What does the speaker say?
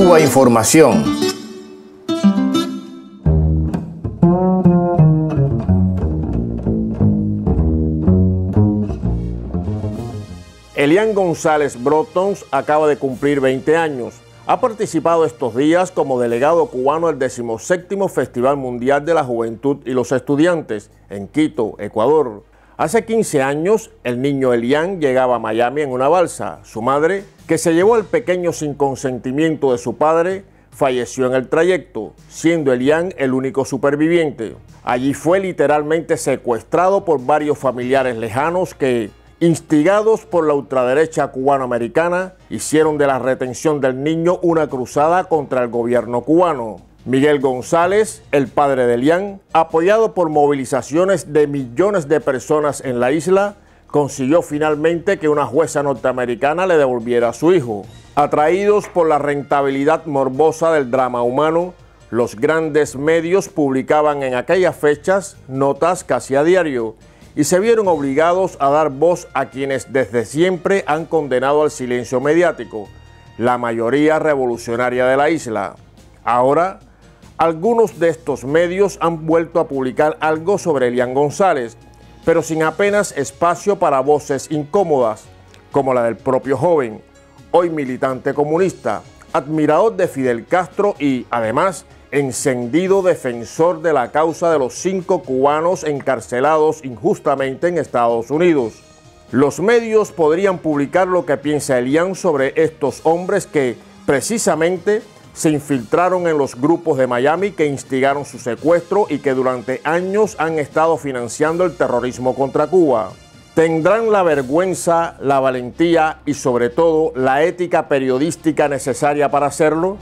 Cuba Información. Elián González Brotons acaba de cumplir 20 años. Ha participado estos días como delegado cubano al 17º Festival Mundial de la Juventud y los Estudiantes en Quito, Ecuador. Hace 15 años, el niño Elián llegaba a Miami en una balsa. Su madre, que se llevó al pequeño sin consentimiento de su padre, falleció en el trayecto, siendo Elián el único superviviente. Allí fue literalmente secuestrado por varios familiares lejanos que, instigados por la ultraderecha cubanoamericana, hicieron de la retención del niño una cruzada contra el gobierno cubano. Miguel González, el padre de Elián, apoyado por movilizaciones de millones de personas en la isla, consiguió finalmente que una jueza norteamericana le devolviera a su hijo. Atraídos por la rentabilidad morbosa del drama humano, los grandes medios publicaban en aquellas fechas notas casi a diario y se vieron obligados a dar voz a quienes desde siempre han condenado al silencio mediático, la mayoría revolucionaria de la isla. Ahora, algunos de estos medios han vuelto a publicar algo sobre Elián González, pero sin apenas espacio para voces incómodas, como la del propio joven, hoy militante comunista, admirador de Fidel Castro y, además, encendido defensor de la causa de los 5 cubanos encarcelados injustamente en Estados Unidos. Los medios podrían publicar lo que piensa Elián sobre estos hombres que, precisamente, se infiltraron en los grupos de Miami que instigaron su secuestro y que durante años han estado financiando el terrorismo contra Cuba. Tendrán la vergüenza, la valentía y sobre todo la ética periodística necesaria para hacerlo.